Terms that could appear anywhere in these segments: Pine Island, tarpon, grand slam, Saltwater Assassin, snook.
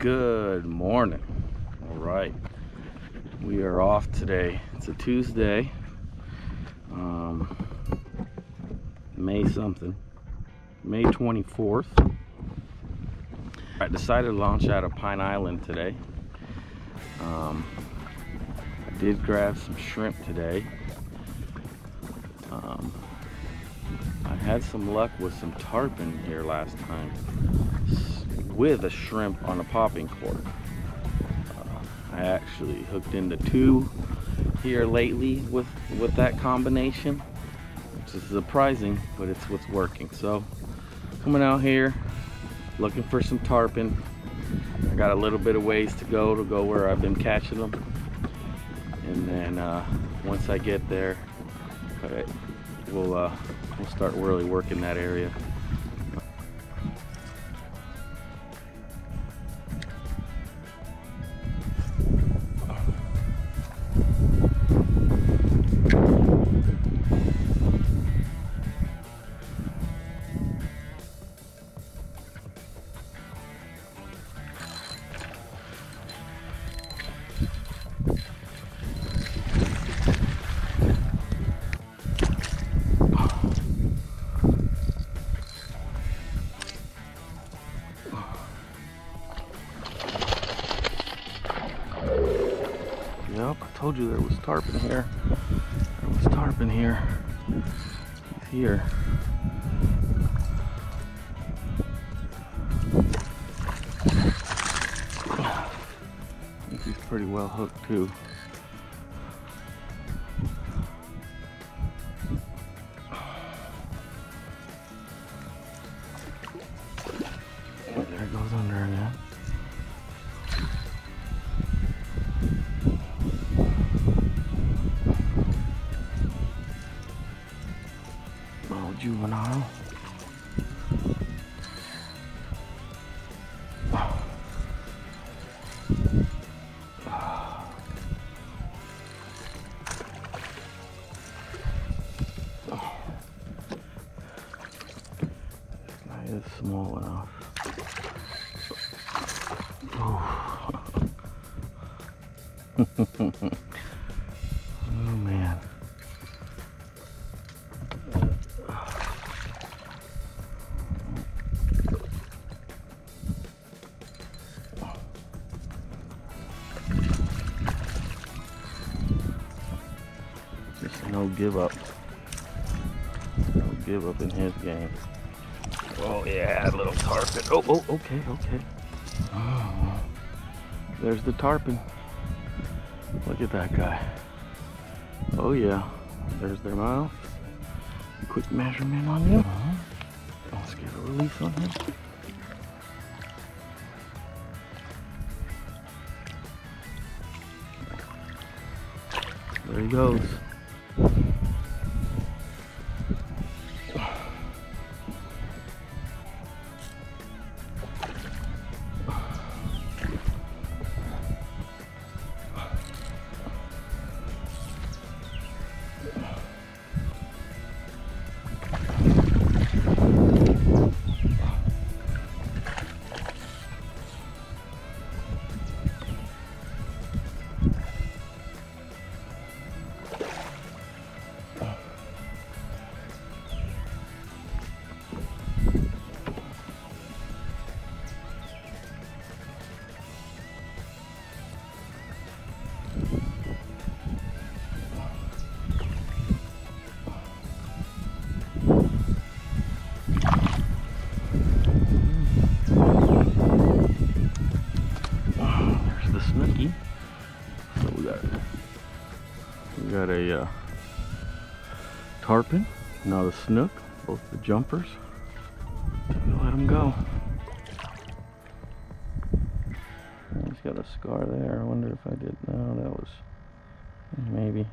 Good morning. All right, we are off today. It's a Tuesday, May 24th. I decided to launch out of Pine Island today. I did grab some shrimp today. I had some luck with some tarpon here last time with a shrimp on a popping cord. I actually hooked into two here lately with that combination, which is surprising, but it's what's working. So coming out here looking for some tarpon. I got a little bit of ways to go where I've been catching them, and then once I get there, we'll start really working that area. Told you there was tarpon here. There was tarpon here. He's here. I think he's pretty well hooked too. Oh, there it goes under again. Juvenile. This guy is small enough. Oh. No give up. No give up in his game. Oh yeah, little tarpon. Oh, okay. Oh, there's the tarpon. Look at that guy. Oh yeah, there's their mouth. Quick measurement on him. Let's get a release on him. There he goes. Got a tarpon, another snook, both the jumpers. We'll let him go. He's got a scar there. I wonder if I did. No, that was maybe.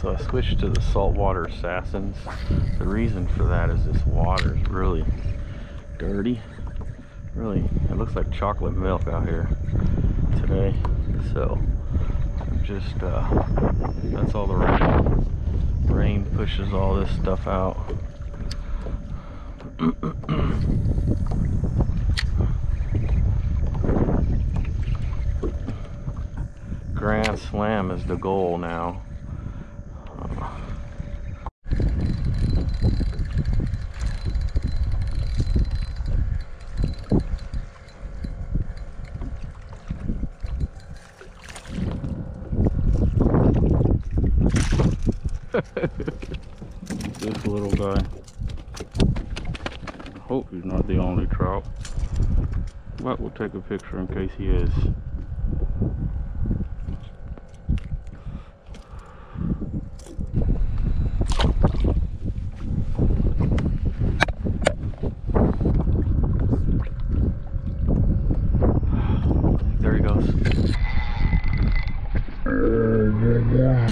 So I switched to the Saltwater Assassins. The reason for that is this water is really dirty. Really, it looks like chocolate milk out here today, so I'm just that's all the rain pushes all this stuff out. Grand slam is the goal now. This little guy. I hope he's not the only trout, but we'll take a picture in case he is. There he goes.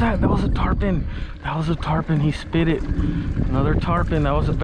That was a tarpon. That was a tarpon. He spit it. Another tarpon. That was a.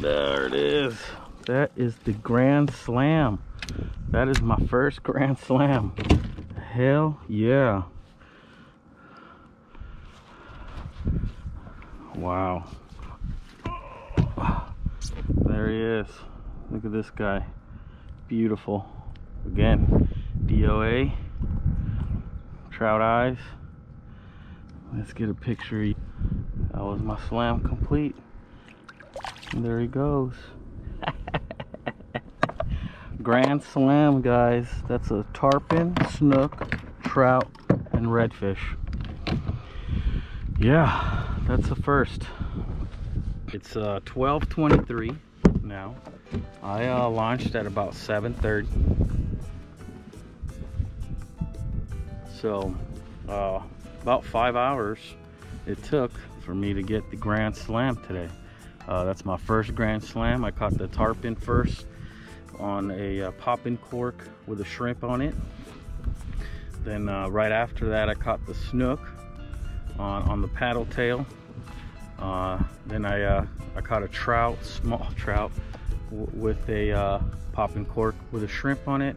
There it is. That is the grand slam. That is my first grand slam. Hell yeah. Wow. There he is. Look at this guy. Beautiful. Again, DOA. Trout eyes. Let's get a picture. That was my slam complete. And there he goes. Grand slam, guys. That's a tarpon, snook, trout, and redfish. Yeah, that's the first. It's 12:23 now. I launched at about 7:30. So about 5 hours it took for me to get the grand slam today. That's my first grand slam. I caught the tarpon first on a popping cork with a shrimp on it. Then right after that, I caught the snook on the paddle tail. Then I caught a trout, small trout, with a popping cork with a shrimp on it.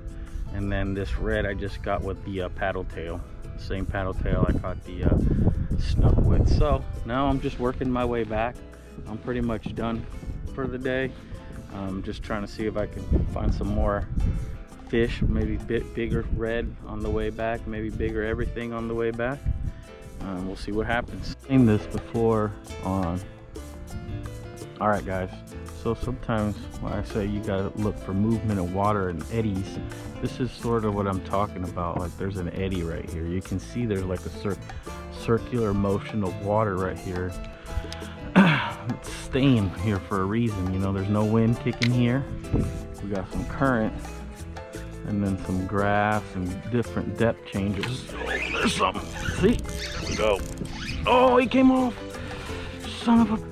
And then this red I just got with the paddle tail. Same paddle tail I caught the snook with. So now I'm just working my way back. I'm pretty much done for the day. I'm just trying to see if I can find some more fish, maybe bigger red on the way back, maybe bigger everything on the way back. We'll see what happens. I've seen this before on. All right, guys. So sometimes when I say you gotta look for movement of water and eddies, this is sort of what I'm talking about. Like there's an eddy right here. You can see there's like a circular motion of water right here. It's staying here for a reason, you know. There's no wind kicking here. We got some current and then some grass and different depth changes. Oh, there's something. See? There we go. Oh, he came off. Son of a.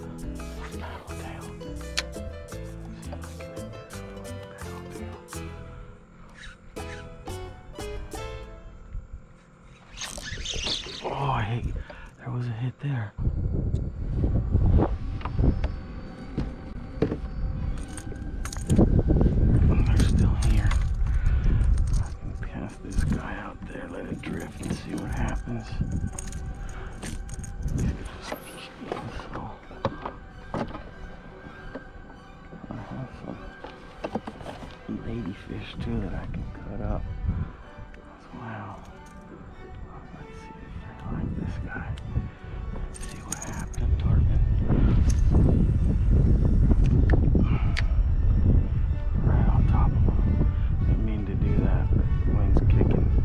Oh, hey, there was a hit there. Fish too that I can cut up. Wow. Let's see if I like this guy. Let's see what happened, tarpon. Right on top of him. Didn't mean to do that, but the wind's kicking.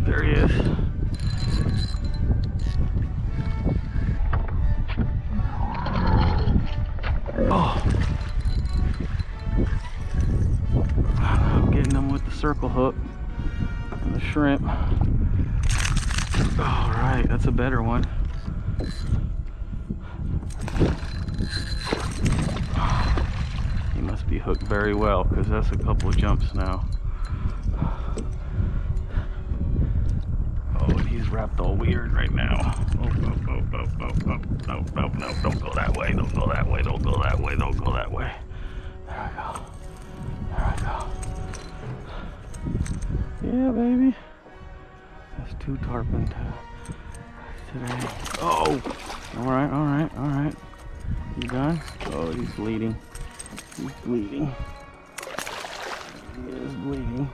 There he is. Oh. I'm getting them with the circle hook and the shrimp. All right, that's a better one. He must be hooked very well, because that's a couple of jumps now. Oh, and he's wrapped all weird right now. No, don't go that way, don't go that way, don't go that way, don't go that way. There we go. There we go. Yeah, baby. That's two tarpon today. Oh! Alright, alright, alright. You guys? Oh, he's bleeding. He's bleeding. He is bleeding.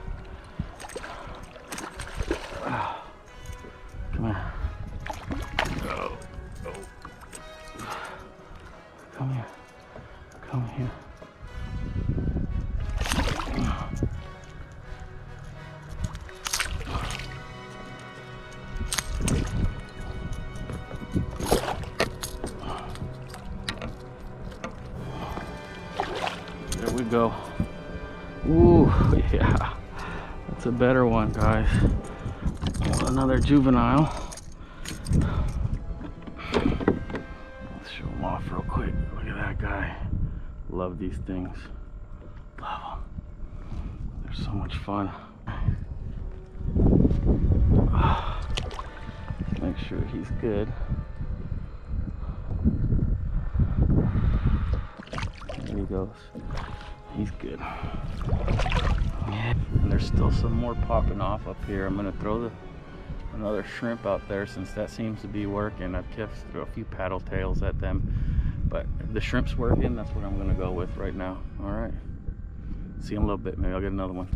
Come here. Oh. Oh. Come here. Come here. We go. Ooh, yeah, that's a better one, guys. Another juvenile. Let's show them off real quick. Look at that guy. Love these things. Love them. They're so much fun. Let's make sure he's good. There he goes. He's good. Yeah. And there's still some more popping off up here. I'm gonna throw another shrimp out there since that seems to be working. I've just threw a few paddle tails at them, but the shrimp's working. That's what I'm gonna go with right now. All right. See you in a little bit. Maybe I'll get another one.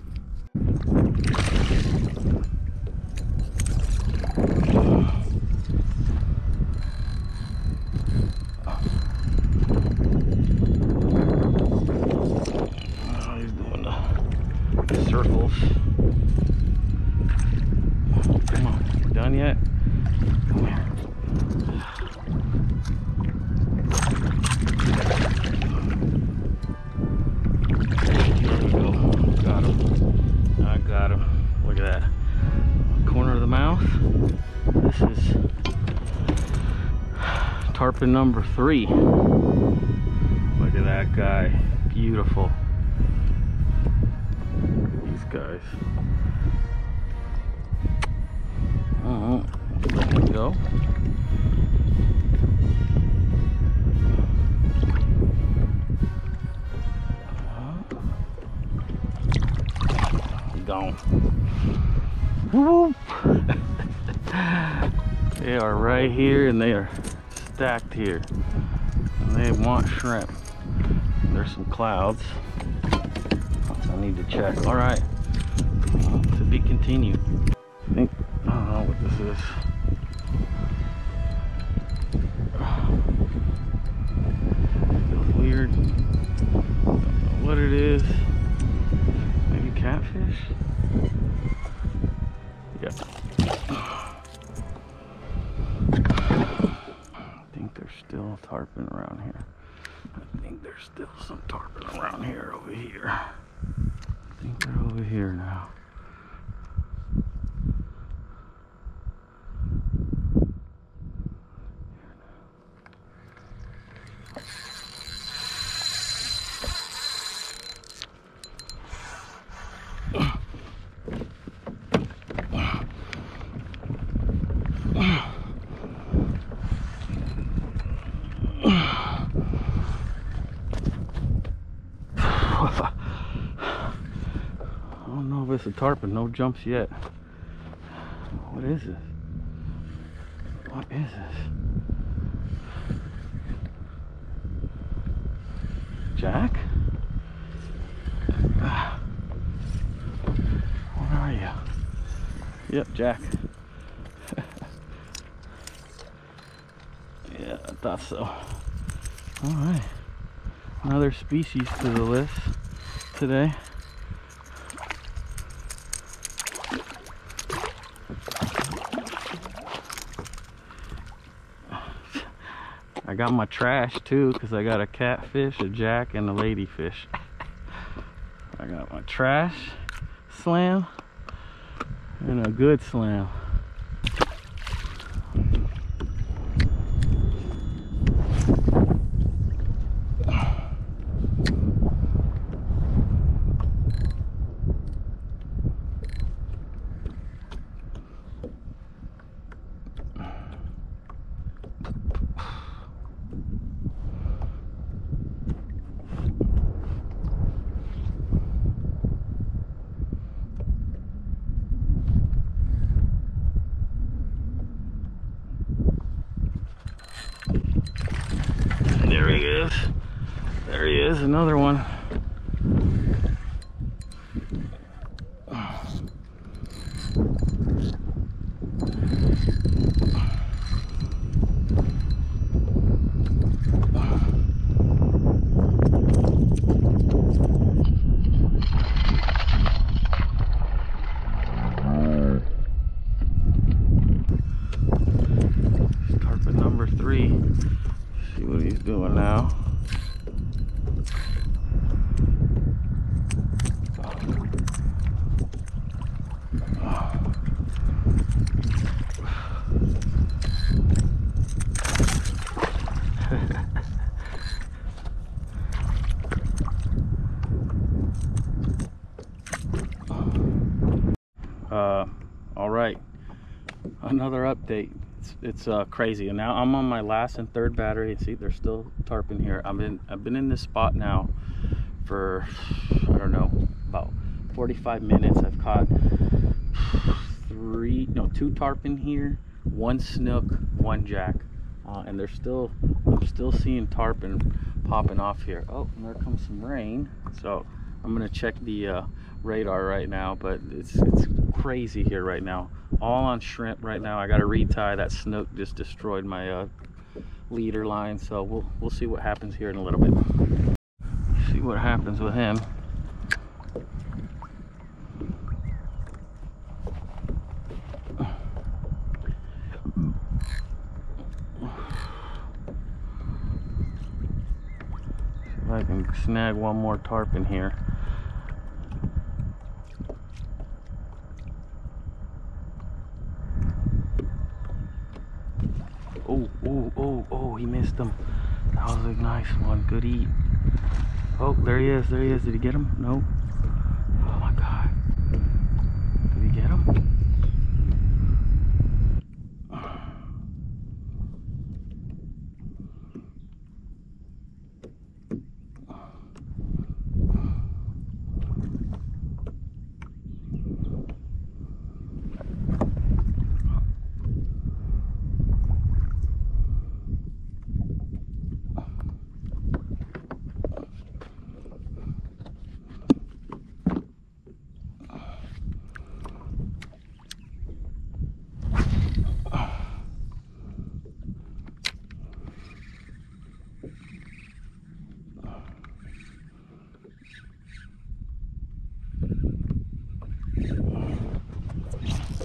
Circles. Come on, we're done yet? Come here. There we go. Got him. I got him. Look at that. Corner of the mouth. This is tarpon number 3. Look at that guy. Beautiful. Guys, let me go. Gone. Whoop. They are right here, and they are stacked here. And they want shrimp. There's some clouds. I need to check. All right. To be continued. I think, I don't know what this is. It feels weird. Don't know what it is. Maybe catfish? Yep. I think there's still tarpon around here. I think there's still some tarpon around here, over here. I think they're over here now. It's a tarpon, no jumps yet. What is this? What is this? Jack? Where are you? Yep, Jack. Yeah, I thought so. All right, another species to the list today. I got my trash too, because I got a catfish, a jack, and a ladyfish. I got my trash slam and a good slam. There he is, another one. Tarpon number 3. See what he's doing now. All right, another update. It's crazy, and now I'm on my last and third battery, and see, there's still tarpon here. I've been in this spot now for, I don't know, about 45 minutes. I've caught 2 tarpon here, 1 snook, 1 jack, and I'm still seeing tarpon popping off here. Oh, and there comes some rain, so I'm gonna check the radar right now, but it's crazy here right now. All on shrimp right now. I got to retie. That snook just destroyed my leader line, so we'll see what happens here in a little bit. See what happens with him. See if I can snag one more tarpon here. Oh, he missed him. That was a nice one. Good eat. Oh, there he is. Did he get him? No. Oh my god. Did he get him?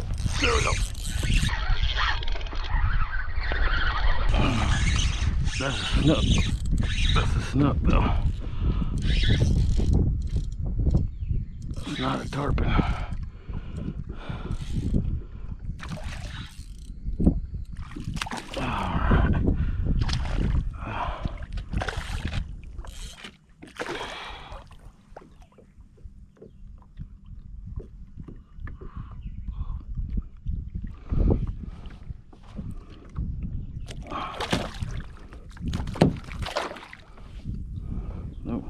There we go. That's a snook. That's a snook though. It's not a tarpon.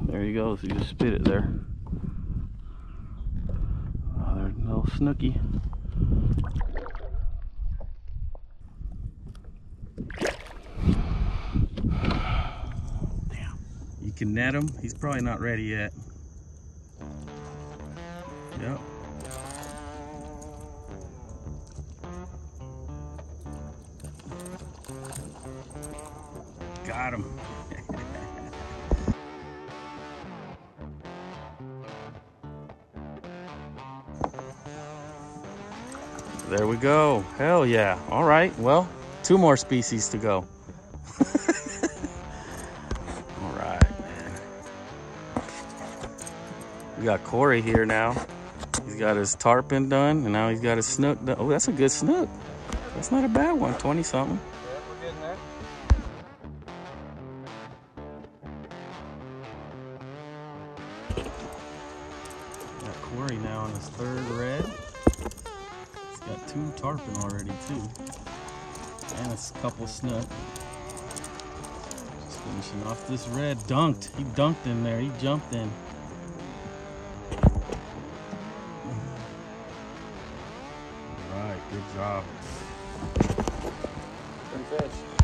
There he goes, he just spit it there. Oh, there's no snooky. Damn. You can net him, he's probably not ready yet. Yep. Got him. There we go. Hell yeah. All right. Well, 2 more species to go. We got Corey here now. He's got his tarpon done, and now he's got his snook done. Oh, that's a good snook. That's not a bad one, 20-something. Yeah, we're getting there. Got Corey now on his third red. He's got two tarpon already, too. And a couple snook. Just finishing off this red. Dunked. He dunked in there. He jumped in. Good job. Good fish.